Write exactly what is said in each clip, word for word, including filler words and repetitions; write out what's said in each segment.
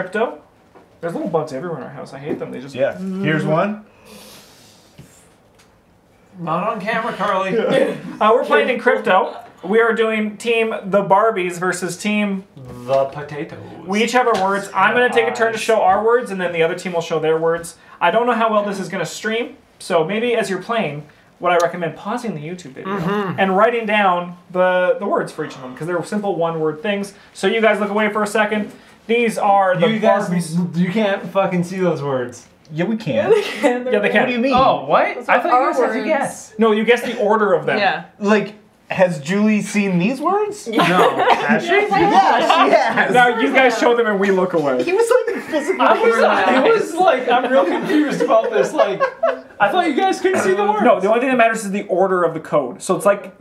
Crypto. There's little bugs everywhere in our house. I hate them. They just yeah. Here's one. Not on camera, Carly. Yeah. uh, we're playing in crypto. We are doing Team the Barbies versus Team the Potatoes. We each have our words. I'm going to take a turn to show our words, and then the other team will show their words. I don't know how well this is going to stream, so maybe as you're playing, what I recommend pausing the YouTube video mm-hmm. and writing down the, the words for each of them, because they're simple one-word things. So you guys look away for a second. These are the you guys, Barbies. You can't fucking see those words. Yeah, we can. Yeah, they can. They're yeah, they can. What do you mean? Oh, what? Those I thought you guys words. Had to guess. No, you guess the order of them. Yeah. Like... Has Julie seen these words? Yeah. No. Has she? Yes, yeah, she has. Now you guys show them and we look away. He was like physically I was, I was like, I'm real confused about this. Like, I thought you guys couldn't see the words. No, the only thing that matters is the order of the code. So it's like...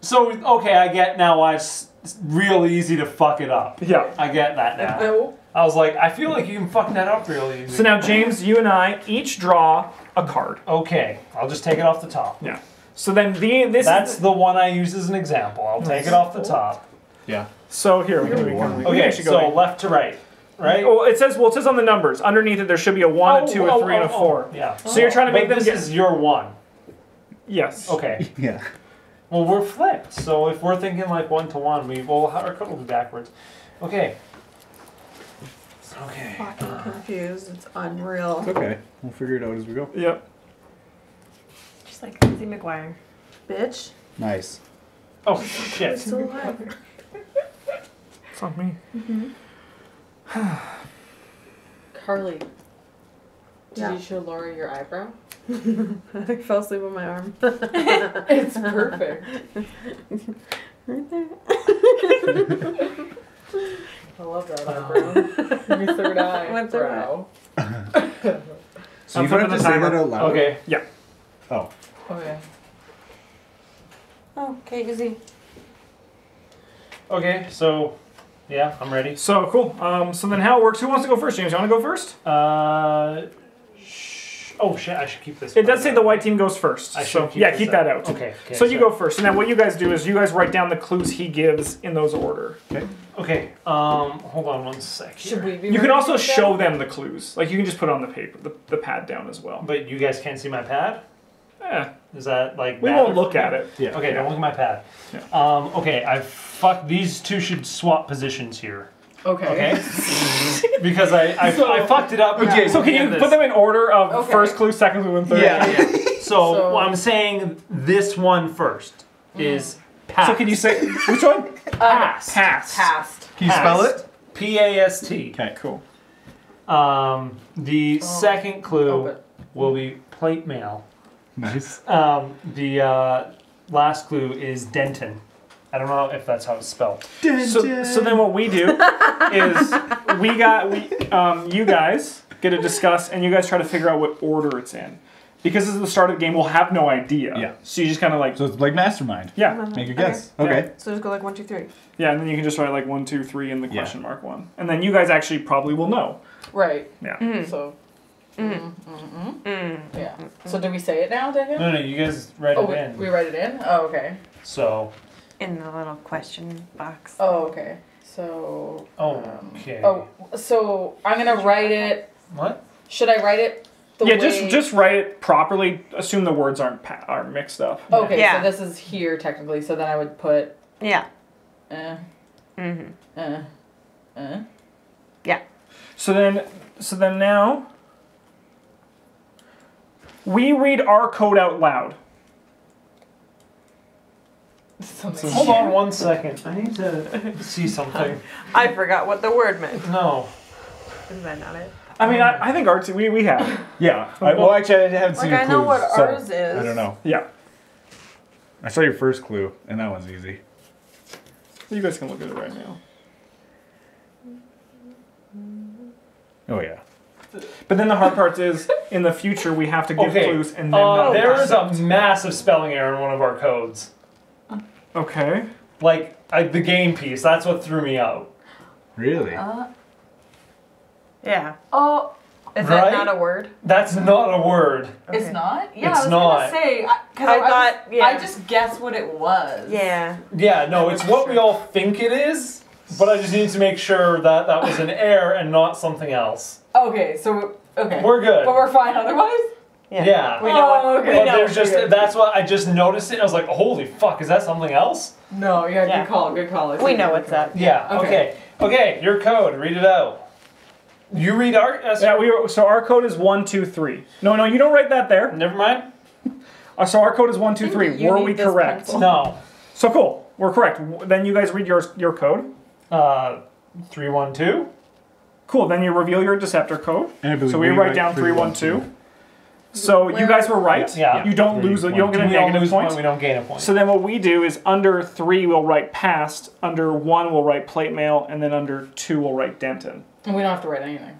So, okay, I get now why it's real easy to fuck it up. Yeah. I get that now. I was like, I feel like you can fuck that up real easy. So now, James, you and I each draw a card. Okay. I'll just take it off the top. Yeah. So then the, this That's is the one I use as an example. I'll take it off the top. Yeah. So here we go. Okay, so like, left to right, right? Well, it says well, it says on the numbers. Underneath it there should be a one, oh, a two, oh, a three, oh, and a four. Oh, yeah. So oh. you're trying to make but them this is your one. Yes. Okay. Yeah. Well, we're flipped. So if we're thinking like one to one, we will our code will be backwards. Okay. Okay. I'm fucking uh, confused. It's unreal. It's okay. We'll figure it out as we go. Yep. Like Lindsay McGuire. Bitch. Nice. Oh, shit. It's still alive. It's on me. Mm-hmm. Carly, did yeah. you show Laura your eyebrow? I fell asleep on my arm. It's perfect. Right there. I love that eyebrow. Your third eye. My third eye. So you going to say that out loud? Okay. Yeah. Oh. Okay. Oh, okay, easy. Okay, so, yeah, I'm ready. So, cool. Um, so then how it works, who wants to go first? James, you want to go first? Uh, sh oh, shit, I should keep this. It does say out. The white team goes first. I should so, keep Yeah, keep that out. out. Okay, okay. So, so you go first. And then what you guys do is you guys write down the clues he gives in those order. Okay. Okay, um, hold on one sec. Here. Should we be you can also show them the clues. Like, you can just put it on the paper, the, the pad down as well. But you guys can't see my pad? Yeah. Is that like we won't look at it. Yeah. Okay, yeah. Don't look at my pad. Yeah. Um, okay, I fuck these two should swap positions here. Okay. Okay. Because I I, so, I fucked it up. Okay. So can you this. Put them in order of okay. first clue, second clue, and third? Yeah. yeah. So, so well, I'm saying this one first is mm. past. So can you say which one? Past. Uh, past. Past. Can you past. Spell it? P A S T. Okay. Cool. Um, the oh. second clue oh, will be plate mail. Nice. Um, the uh, last clue is Denton. I don't know if that's how it's spelled. Denton. So, so then what we do is we got we um, you guys get to discuss and you guys try to figure out what order it's in. Because this is the start of the game, we'll have no idea. Yeah. So you just kind of like... So it's like Mastermind. Yeah. Make your guess. Okay. okay. Yeah. So just go like one, two, three. Yeah, and then you can just write like one, two, three and the question yeah. mark one. And then you guys actually probably will know. Right. Yeah. Mm-hmm. So... Mm. Mm-mm. Mm. Yeah. So do we say it now, David? No, no, you guys write oh, it we, in. We write it in? Oh, okay. So. In the little question box. Oh, okay. So. Oh, um, okay. Oh, so I'm going to write it. What? Should I write it the yeah, way? Yeah, just, just write it properly. Assume the words aren't pa are mixed up. Okay, yeah. So this is here technically, so then I would put. Yeah. Uh. Mm-hmm. Uh. Uh. Yeah. So then, so then now. We read our code out loud. Something. Hold on one second. I need to see something. I forgot what the word meant. No. Is that not it? I mean, I, I think ours, we, we have. Yeah. I, well, actually, I haven't seen like, your clues. I know what so ours is. I don't know. Yeah. I saw your first clue, and that one's easy. You guys can look at it right now. Oh, yeah. But then the hard part is, in the future, we have to give okay. clues and then uh, not There is a massive spelling error in one of our codes. Okay. Like, I, the game piece, that's what threw me out. Really? Uh, yeah. Oh, is right? that not a word? That's not a word. Okay. It's not? Yeah, it's I was not. Gonna say, because I, I, I thought, was, yeah. I just guessed what it was. Yeah. Yeah, no, it's what we all think it is. But I just needed to make sure that that was an error and not something else. Okay, so okay, we're good. But we're fine otherwise. Yeah. yeah. We know oh, okay. But there's just that's what I just noticed it. I was like, holy fuck, is that something else? No, yeah, yeah. good call, good call. It's we know what's up. Yeah. yeah. Okay. okay. Okay, your code. Read it out. You read our uh, so yeah. We were, so our code is one two three. No, no, you don't write that there. Never mind. Uh, so our code is one two three. You were we correct? Pencil. No. So cool. We're correct. Then you guys read your your code. Uh, three one two. Cool. Then you reveal your Deceptor code. So we, we write, write down three one two. two. So Where you guys were right. Yeah. You don't three, lose. One, you don't get a negative point. point. We don't gain a point. So then what we do is under three we'll write past. Under one we'll write plate mail, and then under two we'll write Denton. And we don't have to write anything.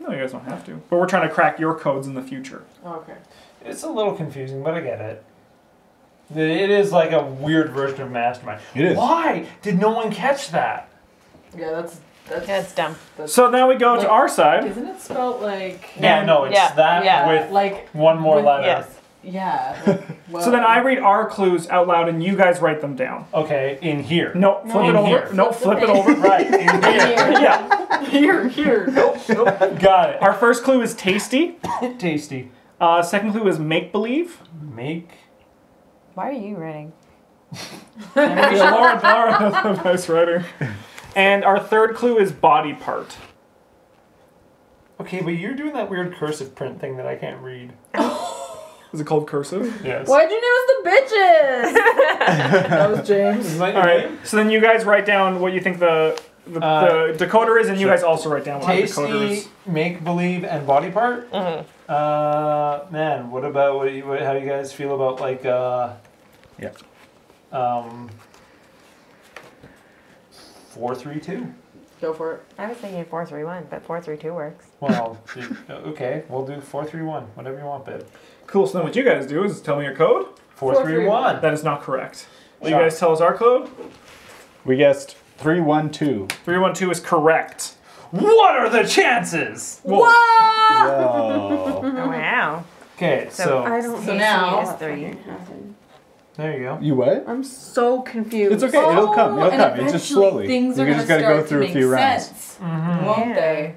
No, you guys don't have to. But we're trying to crack your codes in the future. Okay. It's a little confusing, but I get it. It is like a weird version of Mastermind. It is. Why did no one catch that? Yeah, that's that's, that's dumb. That's, so now we go like, to our side. Isn't it spelled like? Yeah, one, no, it's yeah, that yeah. with like one more with, letter. Yes. Yeah. Like, well, so then I read our clues out loud, and you guys write them down. Okay, in here. No, flip no, it over. Here. No, flip it over. Right. In here. Yeah. Here, here. Nope. Nope. Got it. Our first clue is tasty. Tasty. Uh, second clue is make believe. Make. Why are you writing? Laura, Laura, that's a nice writer. And our third clue is body part. Okay, but you're doing that weird cursive print thing that I can't read. Is it called cursive? Yes. Why'd you name us the bitches? That was James. All right. So then you guys write down what you think the the, uh, the decoder is, and you guys also write down what tasty, the decoder is. Make believe, and body part. Mm-hmm. Uh, man, what about what? Do you, what how do you guys feel about like? Uh, Yeah. Um, four, three, two. Go for it. I was thinking four, three, one, but four, three, two works. Well, okay, we'll do four, three, one, whatever you want, babe. Cool. So then, what you guys do is tell me your code. Four, four three, three, one. That is not correct. Will you guys tell us our code? We guessed three, one, two. Three, one, two is correct. What are the chances? Whoa! Whoa. Oh, wow. Okay, so, so I don't so now is three. There you go. You what? I'm so confused. It's okay. Oh, it'll come. It'll come. It's just slowly. Things are you just got to go through a few rounds. Mm-hmm. yeah. Won't they?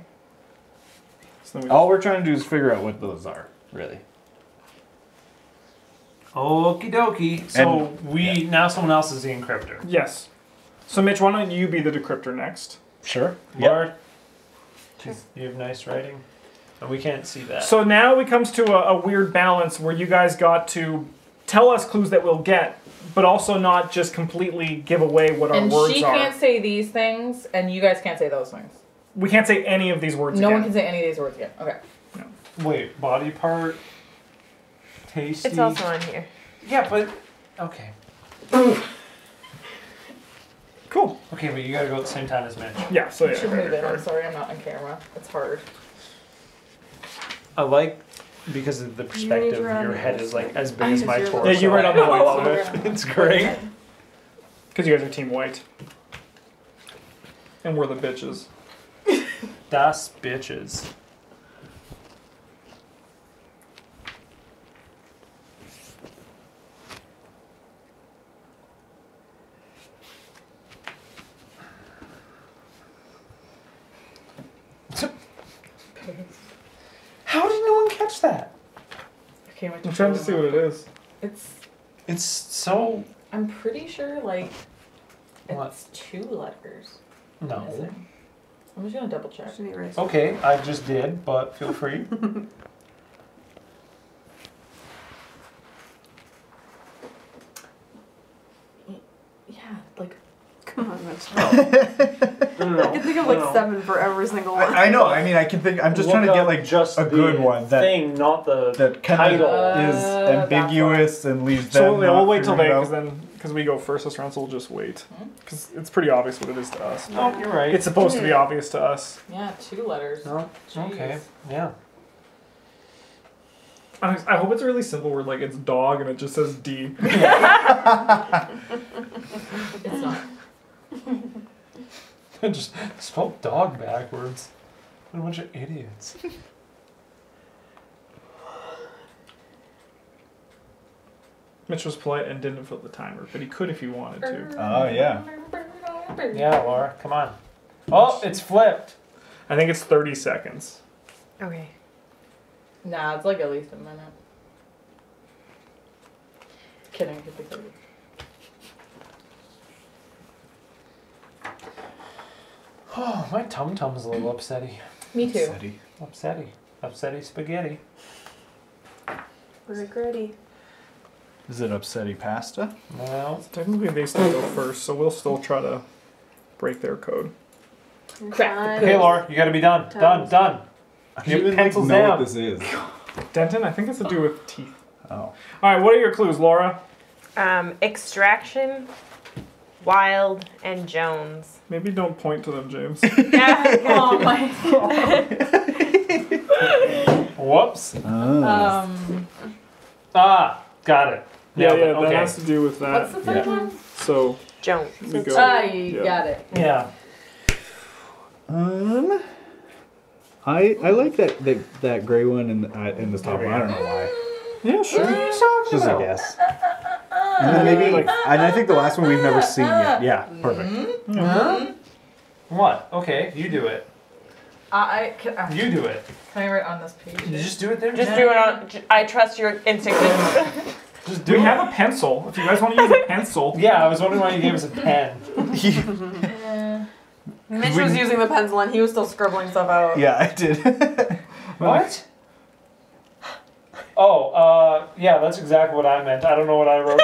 So we All we're trying to do is figure out what those are, really. Okie dokie. So and, we yeah. now someone else is the encryptor. Yes. So Mitch, why don't you be the decryptor next? Sure. Mark, yep. You have nice writing, and we can't see that. So now it comes to a, a weird balance where you guys got to. Tell us clues that we'll get, but also not just completely give away what our and words are. And she can't say these things, and you guys can't say those things. We can't say any of these words no again. No one can say any of these words again. Okay. No. Wait, body part, tasty. It's also on here. Yeah, but, okay. Cool. Okay, but you gotta go at the same time as Mitch. Yeah, so yeah. You should move in. I'm sorry, I'm not on camera. It's hard. I like... Because of the perspective, you your head is like as big I as my torso. Yeah, you write on the white side. It's great. Because you guys are team white. And we're the bitches. Das bitches. That? Okay, I'm trying to see what it is. It's it's so I'm pretty sure like it's what? two letters. No. I'm just gonna double check. Okay, I just did, but feel free. Yeah, like come on, that's I can think of like seven for every single one. I, I know. I mean, I can think. I'm just Look trying to get like just a good one that thing, not the that title uh, is ambiguous and leaves so them. So we'll, we'll wait till they, because then because we go first this round, so we'll just wait because it's pretty obvious what it is to us. No, oh, you're right. It's supposed to be obvious to us. Yeah, two letters. No. Okay. Yeah. I, I hope it's a really simple word like it's dog and it just says D. It's not. I just spelled dog backwards. What a bunch of idiots. Mitch was polite and didn't fill the timer, but he could if he wanted to. Oh, yeah. Flipper. Yeah, Laura, come on. Oh, it's flipped. I think it's thirty seconds. Okay. Nah, it's like at least a minute. Kidding, it could be thirty. Oh, my tum-tum's a little upsetty. Me too. Upsetty. Upsetty. Upsetty spaghetti. Regretty. Is it upsetty pasta? No. Technically they still go first, so we'll still try to break their code. Crap. Okay, Laura, you gotta be done. Done, done. I don't even like, know down. What this is. Denton, I think it's to do with teeth. Oh. Alright, what are your clues, Laura? Um, extraction, Wild, and Jones. Maybe don't point to them, James. Yeah. Oh my. Whoops. Oh. Um. Ah, got it. Yeah, yeah, yeah okay. That has to do with that. What's the third yeah. one? So. Jones. We go, ah, you yeah. got it. Yeah. Um. I I like that that, that gray one in the, in this top one. I don't know why. Yeah, sure. What are you talking Just about? Just a guess. And then maybe, like, and I think the last one we've never seen yet. Yeah, perfect. Mm-hmm. Mm-hmm. What? Okay, you do it. Uh, I can, uh, you do it. Can I write on this page? You just do it there. Just yeah. do it on. I trust your instincts. Just do. We it. have a pencil. If you guys want to use a pencil. Yeah, I was wondering why you gave us a pen. Yeah. Mitch was using the pencil and he was still scribbling stuff out. Yeah, I did. What? Oh, uh, yeah, that's exactly what I meant. I don't know what I wrote.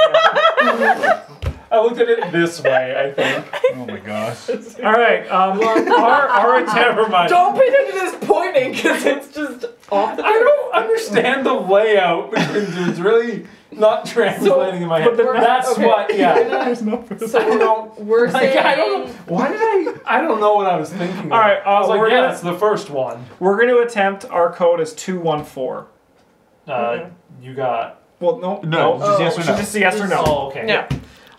I looked at it this way, I think. Oh my gosh. All right, um, our, our attempt, never mind. Don't pay attention to this pointing, because it's just off the I don't understand the layout, because it's really not translating so, in my head. But that's okay. what, yeah. There's no problem. So don't, we're like, saying... I don't, why did I, I don't know what I was thinking. All right, I was like, yeah, that's the first one. We're going to attempt, our code is two one four. Uh, mm-hmm. You got... Well, no. No, no. Just yes or no. Just yes or no. Oh, okay. Yeah.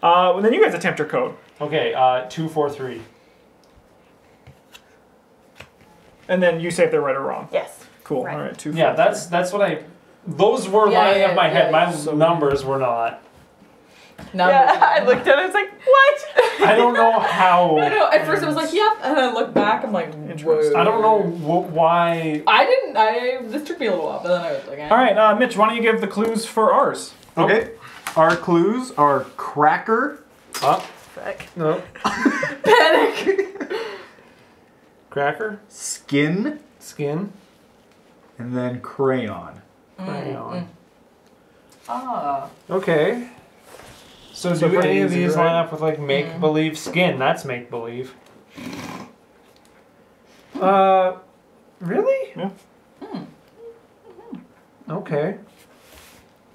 Uh, well, then you guys attempt your code. Okay, uh, two four three. And then you say if they're right or wrong. Yes. Cool, right. All right, two, yeah, four, that's three. That's what I... Those were yeah, lining yeah, up my yeah, head. Yeah, yeah. My so numbers were not. Numbers. Yeah, I looked at it, I was like, what? I don't know how... I know, at first I was like, yep, and then I looked back, I'm like, whoa. I don't know wh why... I didn't, I, this took me a little while, but then I was like... I All right, uh, Mitch, why don't you give the clues for ours? Okay, oh. Our clues are cracker... Oh. Frick. No. Panic. Cracker. Skin. Skin. And then crayon. Mm. Crayon. Mm. Ah. Okay. So, so do any of these right? line up with like make-believe mm. skin? That's make-believe. Uh, really? Yeah. Hmm. Okay.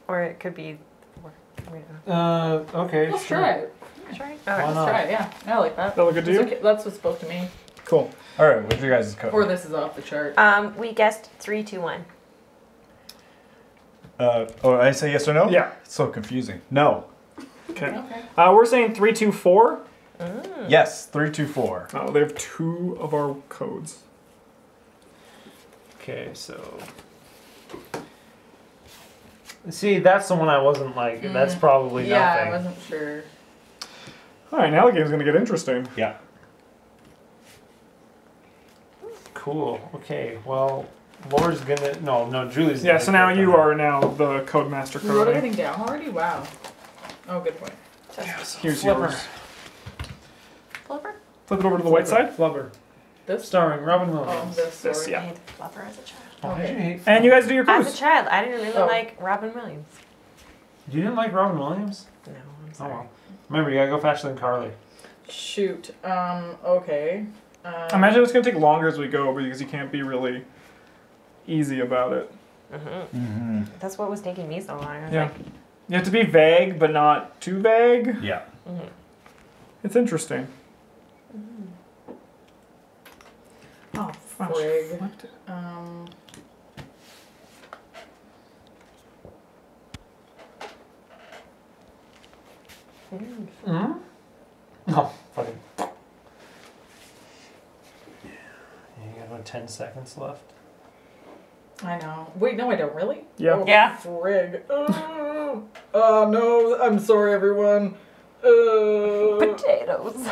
Or it could be. Uh, okay. Let's sure. try it. Let's try it. All right, Why let's not? try it. Yeah, I like that. That look good to you? Okay. That's what spoke to me. Cool. All right, what's your guys' code? Or this is off the chart. Um, we guessed three, two, one. Uh, oh, I say yes or no? Yeah. It's so confusing. No. Okay. okay. Uh, we're saying three, two, four. Ooh. Yes, three, two, four. Oh, they have two of our codes. Okay, so see, that's the one I wasn't like. Mm. That's probably yeah, nothing. Yeah, I wasn't sure. All right, now the game's gonna get interesting. Yeah. Cool. Okay. Well, Laura's gonna no, no, Julie's. Yeah. Gonna so now you are now the code master. You wrote everything down already? Wow. Oh, good point. Yeah, so Here's Flipper. yours. Flipper? Flip it over to the Flipper. white side. Flipper. This? Starring Robin Williams. Oh, this, this yeah. I hated Flipper as a child. Oh, okay. Okay. And you guys do your clues. As a child, I didn't really oh. like Robin Williams. You didn't like Robin Williams? No, I'm sorry. Oh, well. Remember, you gotta go faster than Carly. Shoot. Um, okay. Um, I imagine it's gonna take longer as we go because you can't be really easy about it. Mm-hmm. Mm-hmm. That's what was taking me so long. I was yeah. like... You have to be vague, but not too vague. Yeah. Mm-hmm. It's interesting. Mm-hmm. Oh, frig. Um, mm-hmm. Oh, fucking. Yeah. You got about ten seconds left. I know. Wait, no, I don't really. Yeah. Oh, yeah. Frig. Oh, uh, no. I'm sorry, everyone. Uh, Potatoes.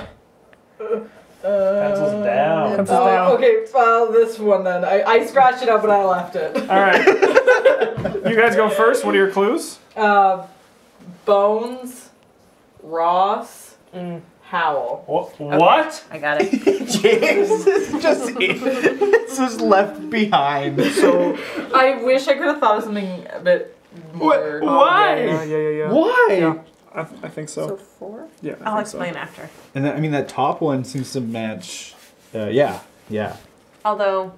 Pencils down. Pencils oh, down. Okay, well, this one then. I, I scratched it up and I left it. Alright. You guys go first. What are your clues? Uh, Bones, Ross, mm. Howl. What? Okay. I got it. James is just, it's just left behind. So I wish I could have thought of something a bit more. What? Why? Yeah, yeah, yeah, yeah. Why? Yeah. I, th I think so. So four? Yeah. I I'll explain so. after. And that, I mean, that top one seems to match. Uh, yeah, yeah. Although.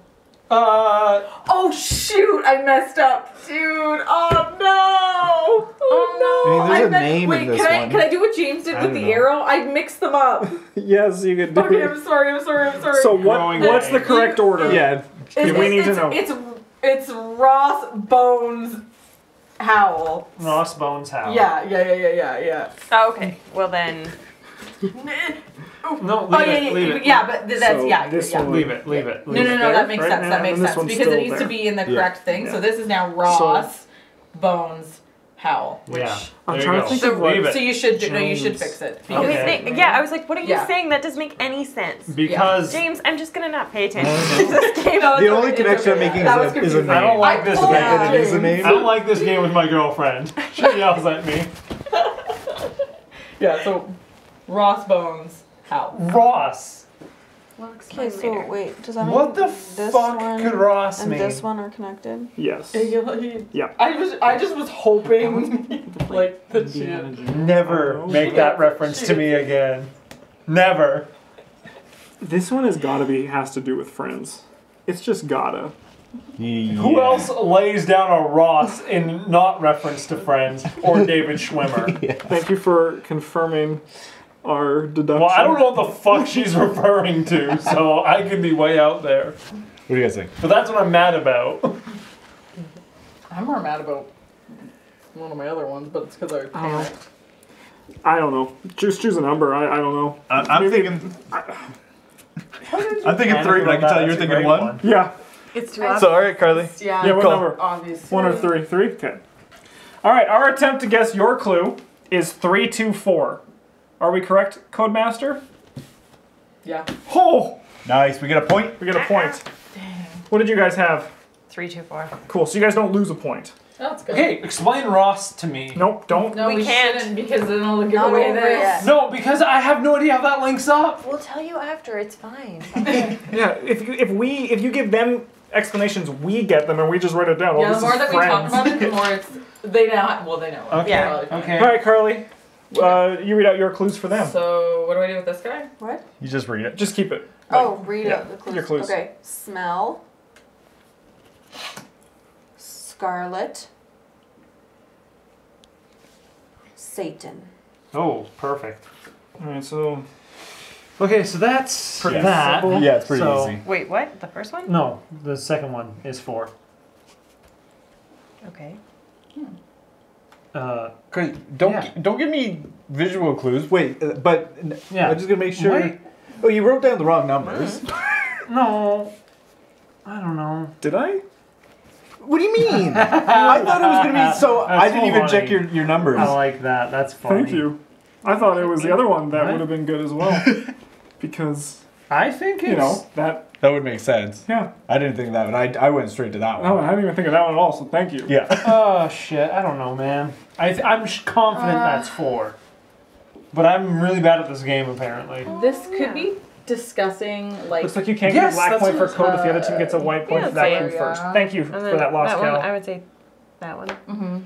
Uh. Oh shoot! I messed up, dude. Oh no! Oh no! I mean, there's I a meant, name wait, in this can one. I, can I do what James did I with the know. arrow? I mixed them up. Yes, you could do okay, it. I'm sorry. I'm sorry. I'm sorry. So what? The, what's the correct you, order? It, yeah. It, we it, need it's, to know. It's it's Ross, Bones, Howl. Ross, Bones, Howl. Yeah, yeah, yeah, yeah, yeah, yeah. Oh, okay, well then. oh, no, leave oh, yeah, it, leave yeah, it. Yeah, but that's, so yeah. This yeah. One, leave it, leave yeah. it. Leave no, no, no, there, that makes right sense, now, that makes sense. Because it needs there. to be in the yeah. correct thing, yeah. so this is now Ross, so, Bones, Howl. Which yeah. I'm trying to think so, of what. So you should, James. no, you should fix it. Okay. They, yeah, I was like, what are you yeah. saying? That doesn't make any sense. Because. James, I'm just gonna not pay attention to this game. The only connection I'm making is a name. I don't like this game. I don't like this game with my girlfriend. She yells at me. Yeah, so. Ross, Bones, Howl. Ross. Well, okay, so wait, does that mean what the this fuck one could Ross and mean? This one are connected? Yes. Yeah. I was, I just was hoping, like the chip. Never oh, make that reference she to me again. Never. This one has gotta be has to do with Friends. It's just gotta. Yeah. Who else lays down a Ross in not reference to Friends or David Schwimmer? Yeah. Thank you for confirming our deduction. Well, I don't know what the fuck she's referring to, so I could be way out there. What do you guys think? But that's what I'm mad about. I'm more mad about one of my other ones, but it's because I panicked. Uh, I don't know. Just choose a number. I, I don't know. Uh, I'm Maybe, thinking... I, I'm thinking three, but I can tell you're thinking one. one. Yeah. It's too obvious. So, all right, Carly. Yeah, yeah what cool. number? Obviously. One or three. Three? Okay. All right, our attempt to guess your clue is three two four. Are we correct, Codemaster? Yeah. Oh! Nice. We get a point? We get a point. Dang. What did you guys have? three two four. Cool. So you guys don't lose a point. That's good. Okay, explain Ross to me. Nope, don't. No, we, we can't. shouldn't because then I'll give away this. No, because I have no idea how that links up. We'll tell you after. It's fine. Okay. Yeah, if you, if we if you give them explanations, we get them and we just write it down. Yeah, well, the more that Friends. we talk about it, the more it's they know. Well, they know. Okay. Yeah. Okay. All right, Carly. Uh, you read out your clues for them. So what do I do with this guy? What? You just read it. Just keep it. Oh, like, read yeah, out the clues. Your clues. Okay. Smell. Scarlet. Satan. Oh, perfect. Alright, so... Okay, so that's... Pretty yes. that. simple. Yeah, it's pretty so, easy. Wait, what? The first one? No, the second one is four. Okay. Hmm. Uh, don't, yeah. don't give me visual clues. Wait, uh, but... Yeah. I'm just gonna make sure... Wait. Oh, you wrote down the wrong numbers. Mm-hmm. No. I don't know. Did I? What do you mean? I thought it was going to be so... That's I didn't even funny. check your, your numbers. I like that. That's funny. Thank you. I thought it was the other one that would have been good as well. Because... I think it's... You know, that... That would make sense. Yeah. I didn't think of that, but I, I went straight to that one. No, I didn't even think of that one at all, so thank you. Yeah. Oh, shit. I don't know, man. I th I'm confident uh, that's four. But I'm really bad at this game, apparently. This could yeah. be... discussing like looks like you can't yes, get a black point for code uh, if the other team gets a white point yeah, for that fair, game yeah. first. Thank you for that loss, Cal. I would say that one. Mm-hmm.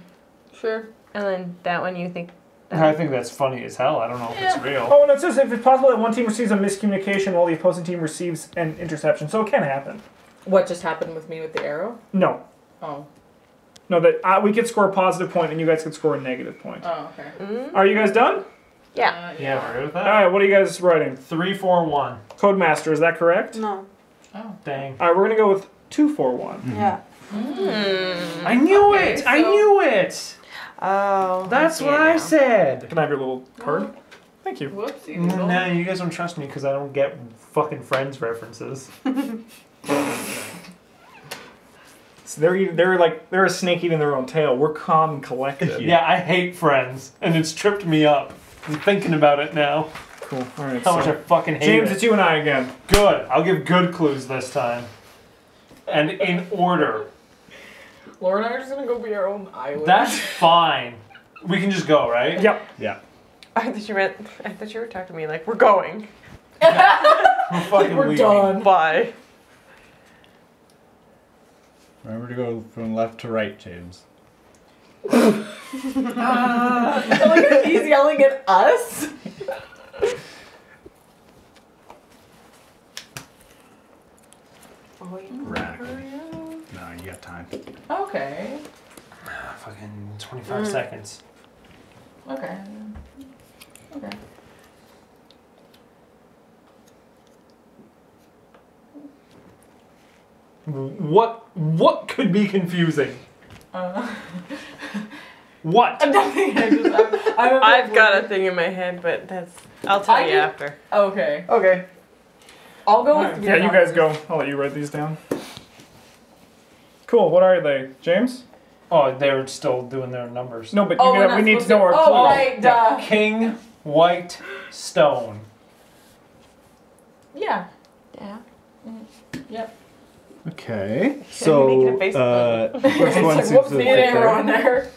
Sure. And then that one you think. That I think that's funny as hell. I don't know yeah. if it's real. Oh, and it says if it's possible that one team receives a miscommunication while the opposing team receives an interception, so it can happen. What just happened with me with the arrow? No. Oh. No, that uh, we could score a positive point and you guys could score a negative point. Oh, okay. Mm-hmm. Are you guys done? Yeah. Uh, yeah, we're good with that. All right, what are you guys writing? three four one. Codemaster, is that correct? No. Oh, dang. All right, we're going to go with two four one. Mm-hmm. Yeah. Mm. I knew okay, it! So... I knew it! Oh. That's what I said. Can I have your little card? Mm-hmm. Thank you. Whoopsie. No, nah, you guys don't trust me because I don't get fucking Friends references. So they're they're like they're a snake eating their own tail. We're calm and collected. Yeah, I hate Friends, and it's tripped me up. I'm thinking about it now. Cool. All right. How so much I fucking hate James, it. it's you and I again. Good. I'll give good clues this time. And in order. Laura and I are just gonna go be our own island. That's fine. We can just go, right? Yep. Yeah. I thought you meant. I thought you were talking to me like we're going. We're fucking we're done. Bye. Remember to go from left to right, James. uh, like he's yelling at us. Oh, you Rack. No, you got time. Okay. Uh, fucking twenty-five mm. seconds. Okay. Okay. What what could be confusing? Uh, what? I'm nothing. I just, I'm, I'm I've got a thing in my head, but that's. I'll tell I you did, after. Okay. Okay. I'll go with. Right. Yeah, you guys go. I'll let you write these down. Cool. What are they, James? Oh, they're still doing their numbers. No, but oh, you gotta, we need to know our clue. Oh, right, duh. King, white, stone. Yeah. Yeah. Mm. Yep. Okay, so uh, first one seems like, to be on there.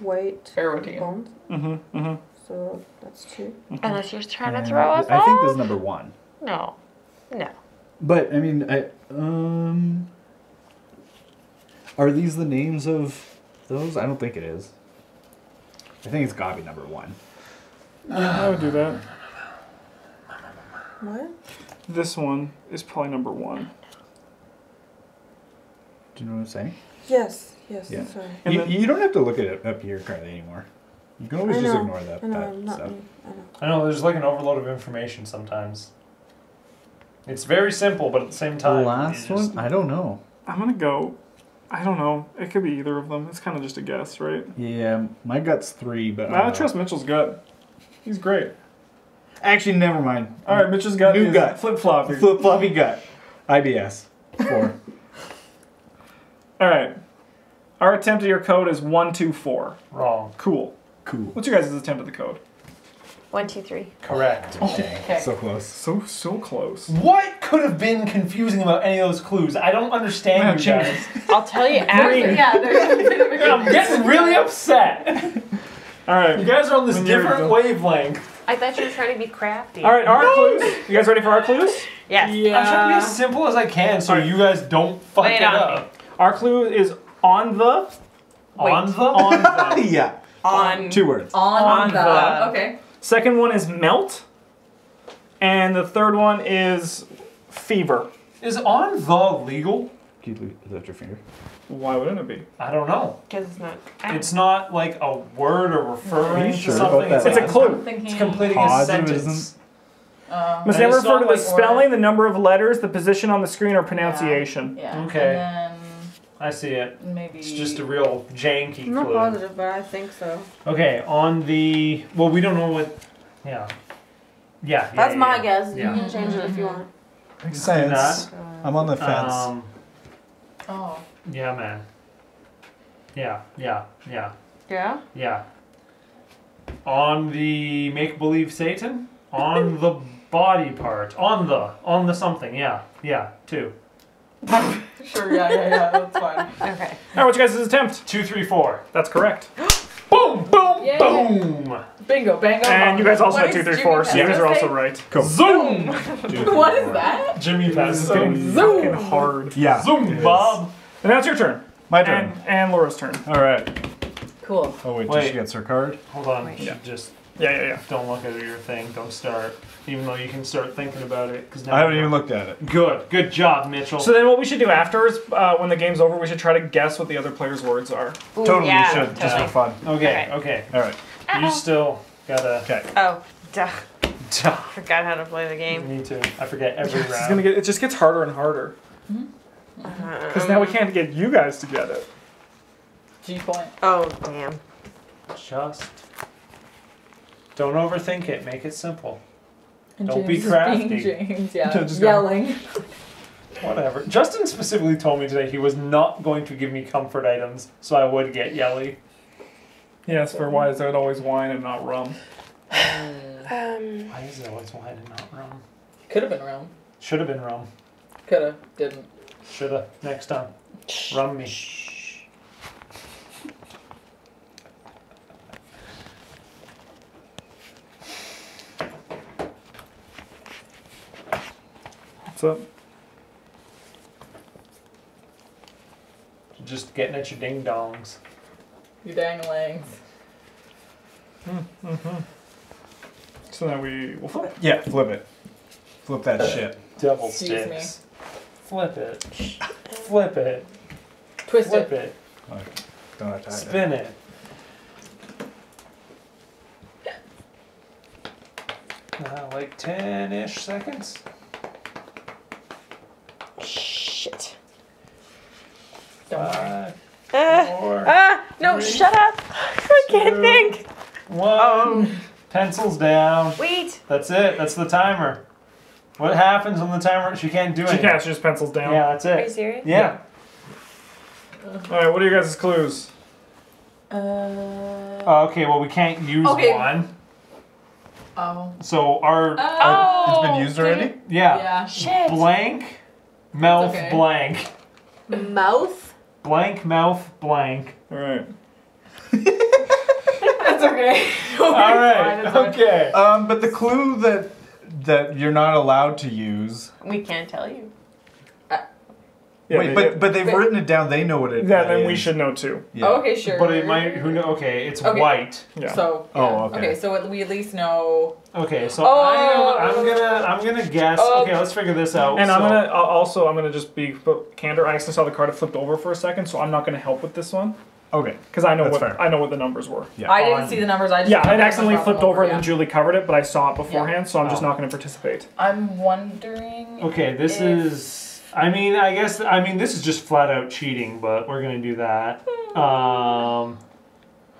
White bones. Mm-hmm, mm-hmm. So that's two. Mm-hmm. Unless you're trying and to throw us I off? think this is number one. No, no. But I mean, I um, are these the names of those? I don't think it is. I think it's gotta be number one. Yeah, I would do that. What? This one is probably number one. Do you know what I'm saying? Yes, yes, yeah. sorry. You, then, you don't have to look at it up here currently anymore. You can always know, just ignore that, I know, that not, stuff. I know. I know, there's like an overload of information sometimes. It's very simple, but at the same time... The last one? Just, I don't know. I'm going to go... I don't know. It could be either of them. It's kind of just a guess, right? Yeah, my gut's three, but... Nah, I trust Mitchell's gut. He's great. Actually, never mind. All right, Mitchell's gut New is gut. flip-floppy. Flip-floppy gut. I B S. Four. All right, our attempt at your code is one two four. Wrong. Cool. Cool. What's your guys' attempt at the code? One two three. Correct. Oh, okay. So close. So so close. What could have been confusing about any of those clues? I don't understand you guys. I'll tell you after. Yeah, there's I'm getting really upset. All right, you guys are on this different wavelength. I thought you were trying to be crafty. All right, our clues. You guys ready for our clues? Yes. Yeah. I'm trying to be as simple as I can so you guys don't fuck it up. Our clue is on the, Wait. on the, on the. yeah. On. Two words. On, on the. the. Okay. Second one is melt. And the third one is fever. Is on the legal? Can you is that your finger? Why wouldn't it be? I don't know. Because it's not. It's not like a word or referring to sure something. It's, it's a clue. It's completing a sentence. Um, Must never refer to the spelling, order. the number of letters, the position on the screen, or pronunciation. Yeah. yeah. Okay. And then I see it. Maybe it's just a real janky clue. I'm not positive, but I think so. Okay, on the well, we don't know what. Yeah, yeah. yeah That's yeah, my yeah. guess. Yeah. You can change it if you want. Makes sense. I'm on the fence. Um, oh. Yeah, man. Yeah, yeah, yeah. Yeah. Yeah. On the make-believe Satan. On the body part. On the on the something. Yeah, yeah. Two. Sure, yeah, yeah, yeah, that's fine. Okay. Alright, what's your guys' attempt? Two, three, four. That's correct. Boom, boom, yeah, boom! Yeah. Bingo, bango. And you guys also what had two, three, Jimmy four, so you guys are also right. Cool. Zoom! Dude, what is that? Jimmy passes getting Zoom! hard. Yeah. Zoom, Bob! And now it's your turn. My turn. And, and Laura's turn. Alright. Cool. Oh, wait, wait, did she get her card? Hold on. Wait. Yeah. Just. Yeah, yeah, yeah. Don't look at your thing. Don't start. Even though you can start thinking about it. Cause now I haven't even looked at it. Good. Good job, Mitchell. So then what we should do after is, uh, when the game's over, we should try to guess what the other player's words are. Ooh, totally, yeah, you should. Totally. Just for fun. Okay, okay. okay. All right. Uh-oh. You still gotta... Okay. Oh, duh. Duh. I forgot how to play the game. Me too. I forget every round. It's gonna get, it just gets harder and harder. Because mm-hmm. um, now we can't get you guys to get it. G point. Oh, damn. Just... Don't overthink it. Make it simple. And Don't James be crafty. James, yeah. Just yelling. Go, whatever. Justin specifically told me today he was not going to give me comfort items, so I would get yelly. Yes, for why is that always wine and not rum? um, Why is it always Wine and not Rome? Could have been Rome. Should have been Rome. Could have. Didn't. Should have. Next time. Rum me. What's up? Just getting at your ding-dongs. Your dang-langs. Mm-hmm. So now we... We'll flip it. Yeah, flip it. Flip that uh, shit. Double Excuse sticks. Me. Flip it. Flip it. Twist flip it. Flip it. Like, don't have to hide Spin it. it. Uh, like ten-ish seconds. Shit. Five, uh, four, ah, no, three, shut up. I can't two, think. One. Pencils down. Wait. That's it. That's the timer. What happens when the timer... She can't do it. She can't. She just pencils down. Yeah, that's it. Are you serious? Yeah. yeah. All right, what are you guys' clues? Uh. Oh, okay, well, we can't use okay. one. Oh. So our... Oh. our it's been used already? It? Yeah. Yeah. Shit. Blank, mouth, okay. blank. Mouth? Blank mouth blank. All right. That's okay. All right. Okay. Um, but the clue that that you're not allowed to use. We can't tell you. Uh, yeah, wait, but but they've but, written it down. They know what it. Yeah, then we should know too. Yeah. Oh, okay, sure. But it might. Who know? Okay, it's okay. white. Yeah. So. Yeah. Oh, okay. Okay, so we at least know. Okay, so oh. I'm, I'm gonna I'm gonna guess. Oh. Okay, let's figure this out. And so. I'm gonna uh, also I'm gonna just be but candor. I actually saw the card flipped over for a second, so I'm not gonna help with this one. Okay, because I know That's what fair. I know what the numbers were. Yeah, I didn't um, see the numbers. I just yeah, I accidentally flipped over, over and yeah. then Julie covered it, but I saw it beforehand, yeah. so I'm oh. just not gonna participate. I'm wondering. Okay, this if... is. I mean, I guess I mean this is just flat out cheating, but we're gonna do that. Mm. Um,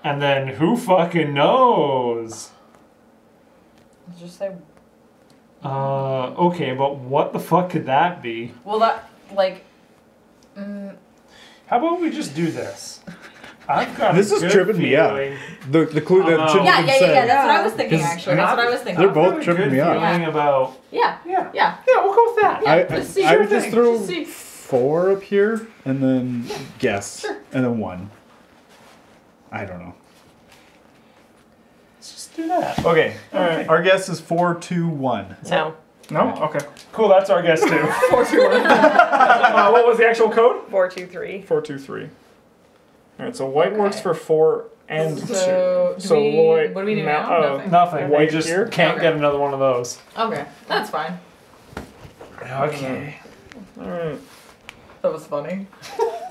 and then who fucking knows? Just say. Uh, okay, but what the fuck could that be? Well, that, like. Mm. How about we just do this? I've got This a is good tripping feeling. me out. The, the clue that Chip Yeah, yeah, yeah, yeah, that's what I was thinking, actually. That's what I was thinking. They're both tripping me out. Yeah. About, yeah, yeah, yeah. Yeah, we'll go with that. Yeah, I, I, let's see I would thing. just throw just see. four up here and then yeah. guess. Sure. And then one. I don't know. Let's just do that. Okay. All right. Our guess is four, two, one. So. No? Okay. Cool, that's our guess too. four two one. uh, what was the actual code? four two three. four two three. Alright, so white okay. works for four and so two. So we, Lloyd, what do we do now? Oh, nothing. nothing. White we just here? can't okay. get another one of those. Okay, that's fine. Okay. Alright. That was funny.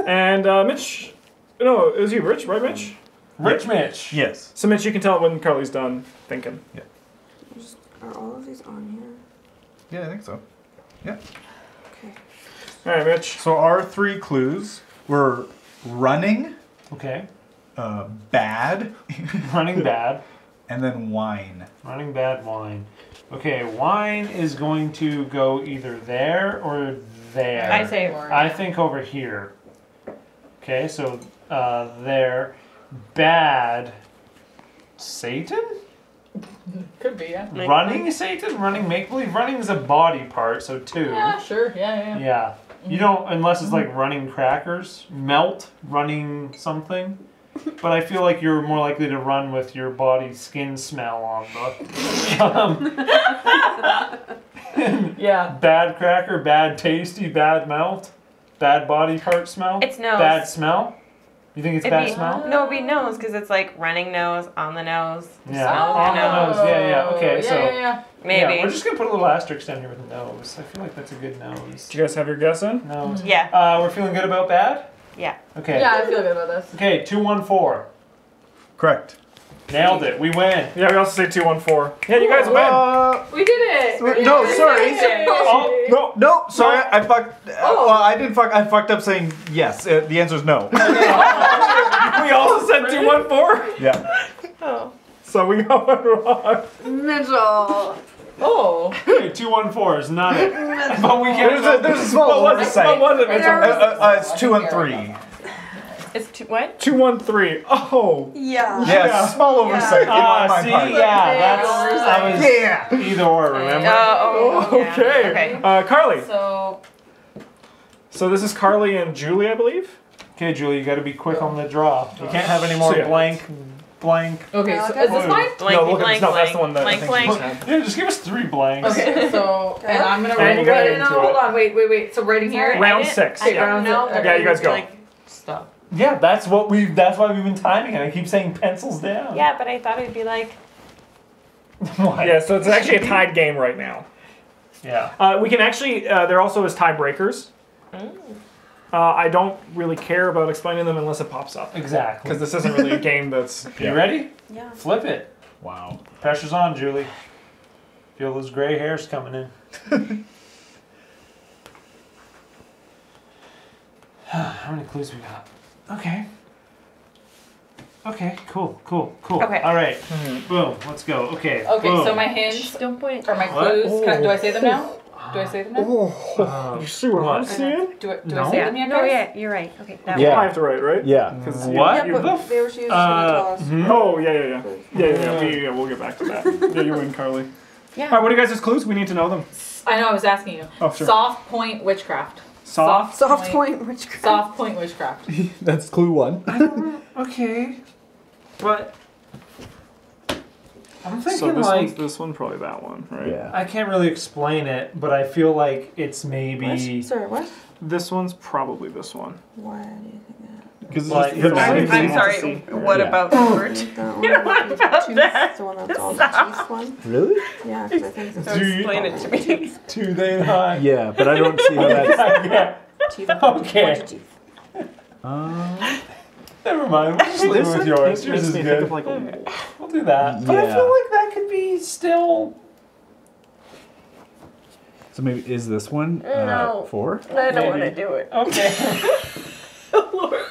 And uh, Mitch, no, it was you, Rich, right Mitch? Rich yeah. Mitch. Yes. So Mitch, you can tell when Carly's done thinking. Yeah. Just, are all of these on here? Yeah, I think so. Yeah. Okay. All right, Mitch. So our three clues were running. Okay. Uh, bad. Running bad. And then wine. Running bad, wine. Okay, wine is going to go either there or there. I say more. I think over here. Okay, so uh, there. Bad. Satan? Could be, yeah. Make running believe. Satan? Running make-believe? Running is a body part, so two. Yeah, sure. Yeah, yeah. Yeah. You don't, unless it's like running crackers, melt, running something. But I feel like you're more likely to run with your body skin smell on the... um, yeah. Bad cracker, bad tasty, bad melt, bad body part smell. It's nose. Bad smell. You think it's it'd bad be, smell? No, it'd be nose, because it's like running nose, on the nose, yeah. smell on the nose. nose. Yeah, yeah, okay, yeah, so. Yeah, yeah. Maybe. Yeah, we're just going to put a little asterisk down here with nose. I feel like that's a good nose. Do you guys have your guess in? Nose. Yeah. Uh, we're feeling good about bad? Yeah. Okay. Yeah, I feel good about this. Okay, two one four. Correct. Nailed it. We win. Yeah, we also say two one four. Yeah, you guys win. Uh, we did it. We did no, it. sorry. Oh, no, no, sorry. No. I fucked. Oh. Uh, I didn't fuck. I fucked up saying yes. Uh, the answer is no. We also said two one four? Yeah. Oh. So we got one wrong. Mitchell. Oh. Hey, two one four is not it. But we can't. There's a, there's a small one. What was it, Mitchell? It's two and three. It's two, what? two one three. Oh. Yeah. Yeah, yeah. Small oversight. Ah, yeah. uh, see, part. yeah. That's, I was yeah. either or, remember? Uh, oh, oh, okay. Yeah. Okay. Uh, Carly. So. So this is Carly and Julie, I believe. Okay, Julie, you got to be quick on the draw. You can't have any more so, yeah. blank. Blank. Okay, so is this mine? Blank, no, look blank, at this. No, that's the one that blank, I think blank. Yeah, just give us three blanks. Okay, so and I'm gonna write. You wait, no, hold on, wait, wait, wait. So writing here. Round six. I yeah. No. Okay, yeah, you guys go. Like, stop. Yeah, that's what we. That's why we've been timing it. I keep saying pencils down. Yeah, but I thought it'd be like. What? Yeah, so it's actually a tied game right now. Yeah. Uh, we can actually. Uh, there also is tiebreakers. Mm. Uh, I don't really care about explaining them unless it pops up. Exactly. Because this isn't really a game that's... Yeah. You ready? Yeah. Flip it. Wow. Pressure's on, Julie. Feel those gray hairs coming in. How many clues we got? Okay. Okay, cool, cool, cool. Okay. All right. Mm-hmm. Boom. Let's go. Okay. Okay, boom. So my hints... Don't point. Or my clues... Oh. Do I say them now? Do I say them now? Oh, uh, you see what I'm saying? Do I, do no. I say them now? No, oh, yeah, you're right. Okay, that yeah. one. I have to write, right? Yeah. What? Yeah, you're but they were using uh, the Oh, yeah, yeah, yeah. Yeah, yeah, yeah. yeah, we'll get back to that. Yeah, you win, Carly. Yeah. All right, what are you guys' clues? We need to know them. I know, I was asking you. Oh, sure. Soft point witchcraft. Soft, soft point, point witchcraft. Soft point witchcraft. That's clue one. I don't okay. But... I'm thinking so this like one's this one, probably that one, right? Yeah. I can't really explain it, but I feel like it's maybe. What? Sorry, what? This one's probably this one. Why do you think that? Because like, I'm, I'm sorry. What yeah. about oh, word? That word? You know what about cheese, that? The one that's all the cheese one. Really? Yeah, because I think it's. So explain it to me. Too they high. Yeah, but I don't see how that's. Yeah. Cheese okay. Cheese. Um. Never mind. We'll just leave it with yours. Yours is good. Like, we'll do that. Yeah. But I feel like that could be still. So maybe is this one no. uh, four? I don't want to do it. Okay. Oh,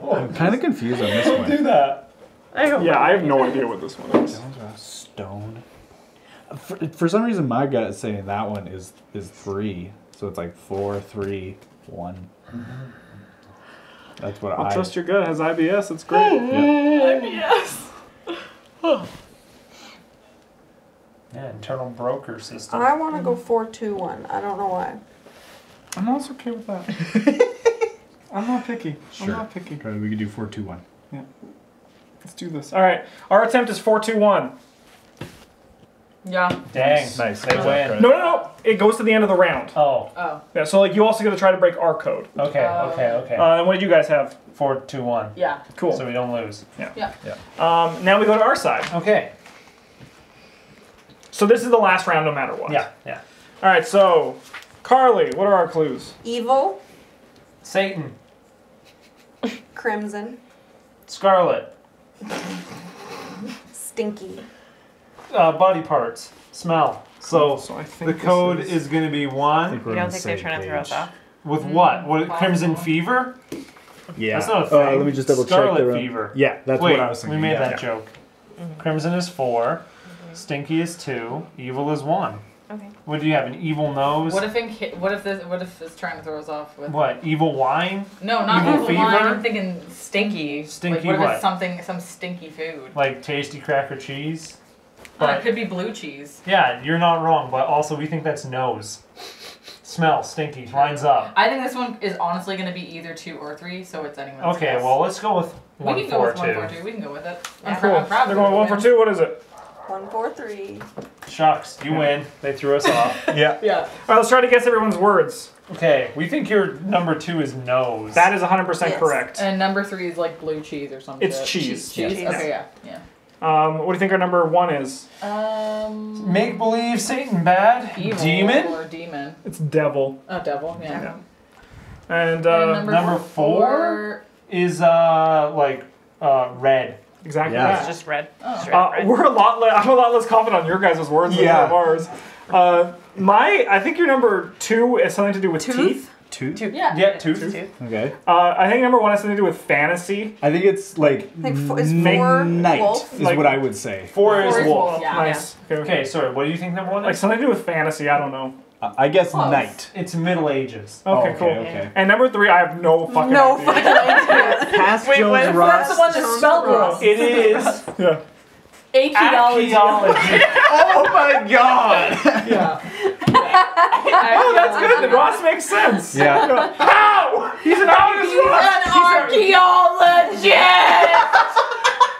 Lord. I'm kind of confused on this we'll one. We'll do that. I hope yeah, I have no idea what this one is. Stone. For, for some reason, my gut is saying that one is is three. So it's like four, three, one. Mm-hmm. That's what I'll I trust your gut. It has I B S. It's great. Yeah. I B S. Oh. Yeah, internal broker system. I want to go four two one. I don't know why. I'm also okay with that. I'm not picky. Sure. I'm not picky. Right, we can do four two one. Yeah. Let's do this. All right. Our attempt is four two one. Yeah. Dang. Nice. nice. They win. No, no, no. It goes to the end of the round. Oh. Oh. Yeah, so like you also got to try to break our code. Okay, oh. okay, okay. Uh, and what did you guys have? Four, two, one. Yeah. Cool. So we don't lose. Yeah. Yeah. yeah. Um, now we go to our side. Okay. So this is the last round no matter what. Yeah, yeah. All right, so Carly, what are our clues? Evil. Satan. Crimson. Scarlet. Stinky. Uh, body parts, smell. So, so I think the code is, is going to be one. You don't think they're trying to throw us off? With mm-hmm. what? What? Wow. Crimson fever? Yeah. That's not a thing. Uh, let me just double Scarlet check. Scarlet fever. Yeah, that's Wait, what I was thinking. We made yeah. that yeah. joke. Mm-hmm. Crimson is four. Mm-hmm. Stinky is two. Evil is one. Okay. What do you have? An evil nose? What if in, what if this what if it's trying to throw us off with what? Evil wine? No, not evil, evil fever? Wine. I'm thinking stinky. Stinky. Like, what if what? It's something some stinky food? Like tasty cracker cheese. But uh, it could be blue cheese. Yeah, you're not wrong, but also we think that's nose. Smell, stinky, lines up. I think this one is honestly going to be either two or three, so it's anyone's Okay, guess. Well, let's go with one, we can four, go with two. one, four, two. We can go with it. I'm cool. I'm proud They're going one for two. What is it? One, four, three. Shucks, you win. They threw us off. Yeah. Yeah. All right, let's try to guess everyone's words. Okay, we think your number two is nose. That is one hundred percent yes. correct. And number three is like blue cheese or something. It's cheese. Cheese? Cheese? Cheese. Okay, yeah. Yeah. Um, what do you think our number one is? Um, Make believe Satan bad. Evil demon? Or demon. It's devil. Oh, devil, yeah. yeah. And, uh, and number, number four, four is uh, like uh, red. Exactly. Yeah. It's just red. Oh. Just red, uh, red. We're a lot less, I'm a lot less confident on your guys' words yeah. than ours. Uh, my, I think your number two is something to do with Tooth? teeth. Tooth? Tooth. Yeah, yeah tooth. Tooth. tooth. Okay. Uh, I think number one has something to do with fantasy. I think it's like, like four, is four night wolf? Is like, what I would say. Four, four is wolf. Is wolf. Yeah, nice. Yeah. Okay, okay. okay, sorry. What do you think number one is? Like something to do with fantasy. I don't know. I guess Close. Knight. It's Middle Ages. Okay, oh, okay cool. Okay. And number three, I have no fucking no idea. No fucking idea. Past Wait, Jones Ross. That's the one that spelled Ross. It is. Yeah. Archaeology. Oh my god. Yeah. Oh, that's good. The Ross makes sense. Yeah. How? He's an archaeologist. He's an archaeologist. He's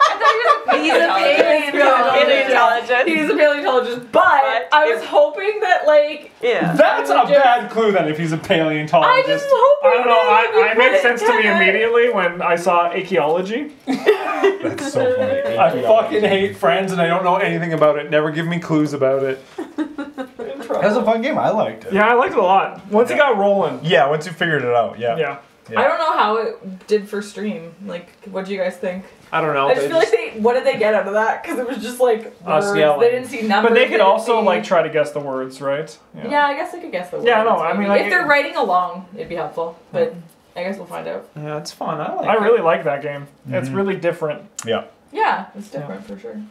a paleontologist. He's a paleontologist, but I was hoping that, like, yeah, that's a bad clue. Then if he's a paleontologist, I just hoping. I don't know. I, I made sense to me immediately when I saw archaeology. That's so funny. I fucking hate Friends, and I don't know anything about it. Never give me clues about it. That was a fun game. I liked it. Yeah, I liked it a lot. Once it got rolling. Yeah, once you figured it out. Yeah. Yeah. Yeah. I don't know how it did for stream. Like, what do you guys think? I don't know. I just feel just... like they. What did they get out of that? Because it was just like words. They didn't see numbers. But they could they also see... like try to guess the words, right? Yeah. Yeah, I guess they could guess the words. Yeah, no, I mean, like, if they're writing along, it'd be helpful. But I guess we'll find out. Yeah, it's fun. I like. I it. really like that game. Mm-hmm. It's really different. Yeah. Yeah, it's different yeah. for sure.